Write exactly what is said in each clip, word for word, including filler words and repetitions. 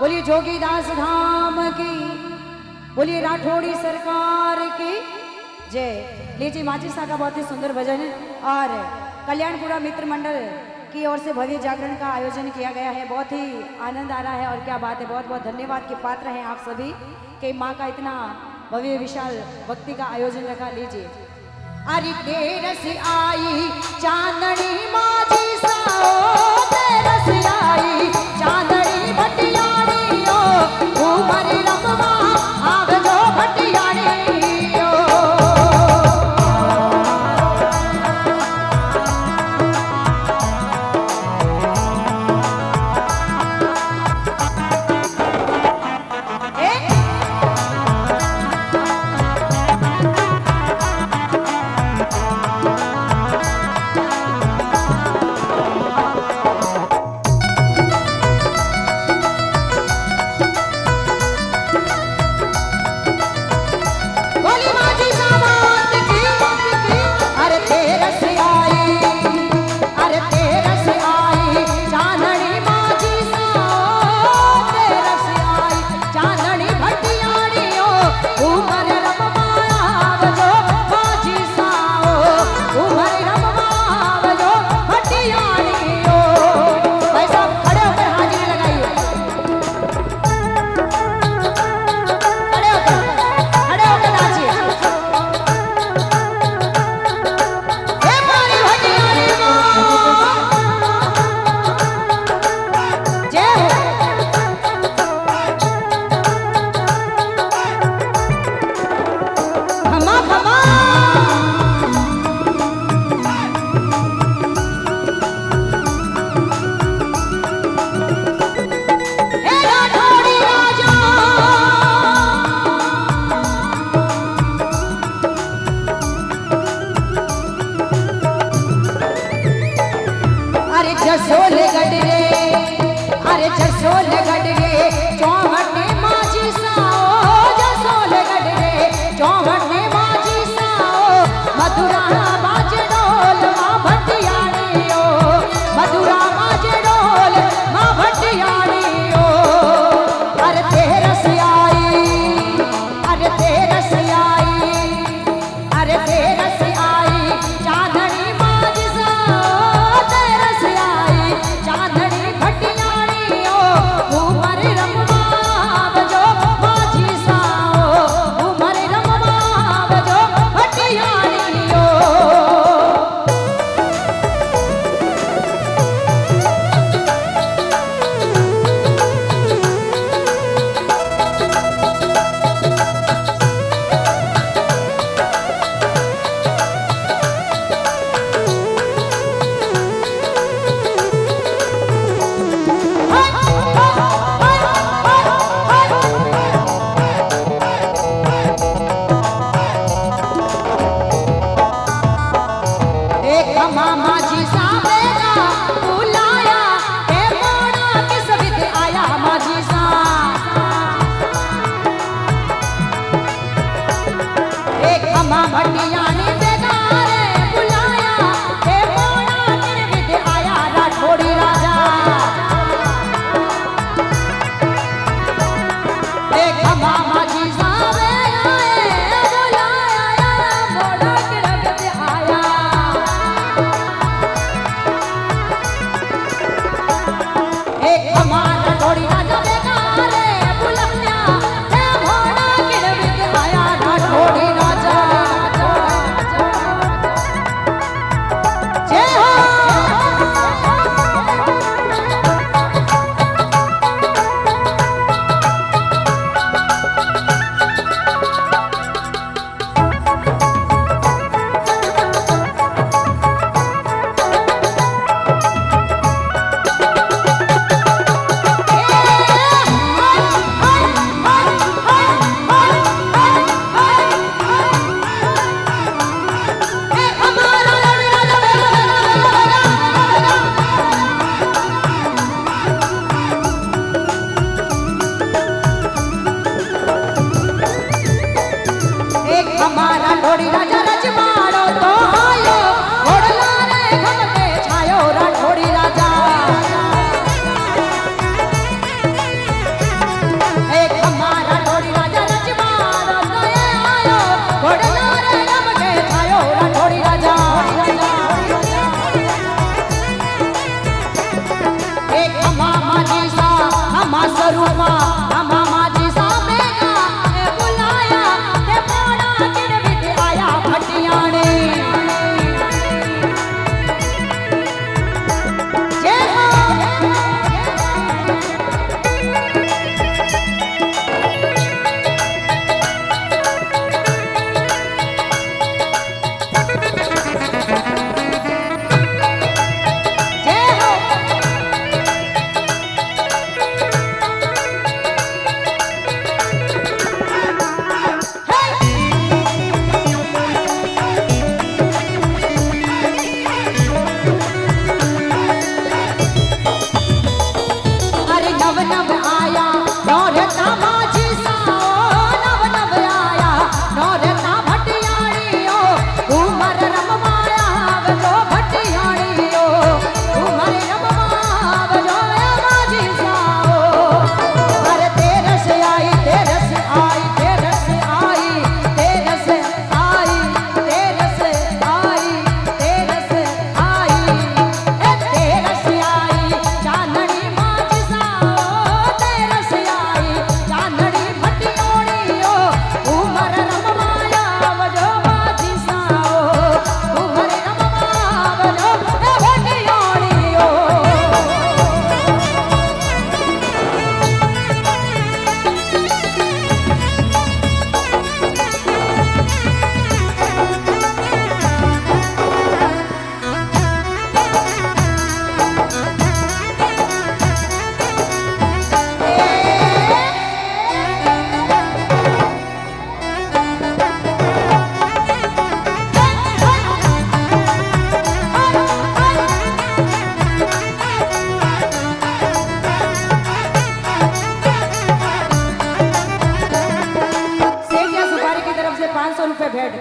बोलिए जोगीदास धाम की, बोलिए राठौड़ी सरकार की जय। लीजिए माझी सा का बहुत ही सुंदर भजन और कल्याणपुरा मित्र मंडल की ओर से भव्य जागरण का आयोजन किया गया है। बहुत ही आनंद आ रहा है और क्या बात है। बहुत बहुत धन्यवाद के पात्र हैं आप सभी कि माँ का इतना भव्य विशाल भक्ति का आयोजन रखा। लीजिए अरे तेरस आई चांदनी माझी सा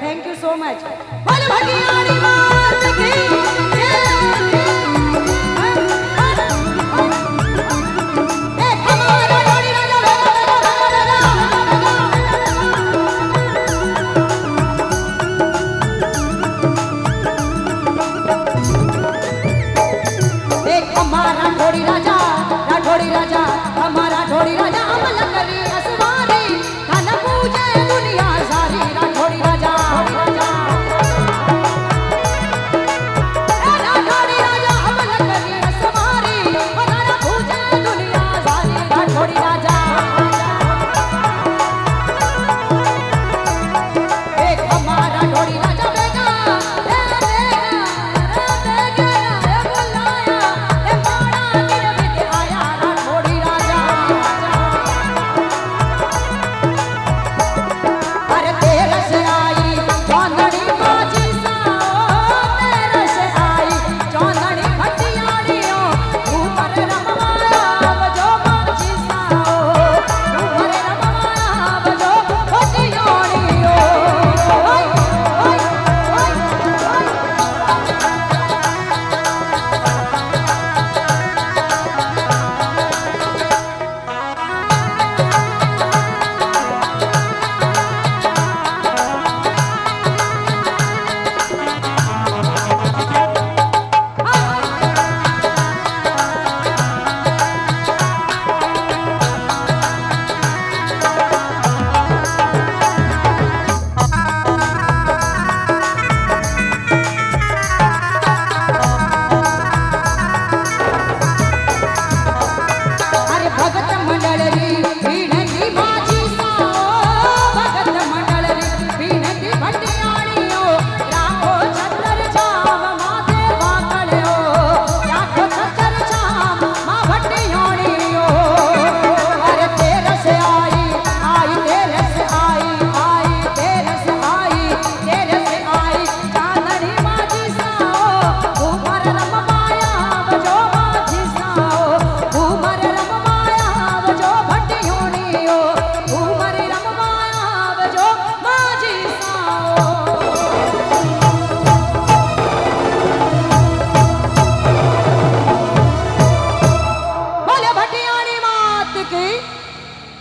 थैंक यू सो मच।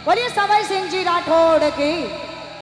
बोलिए सवाई सिंह जी राठौड़ की।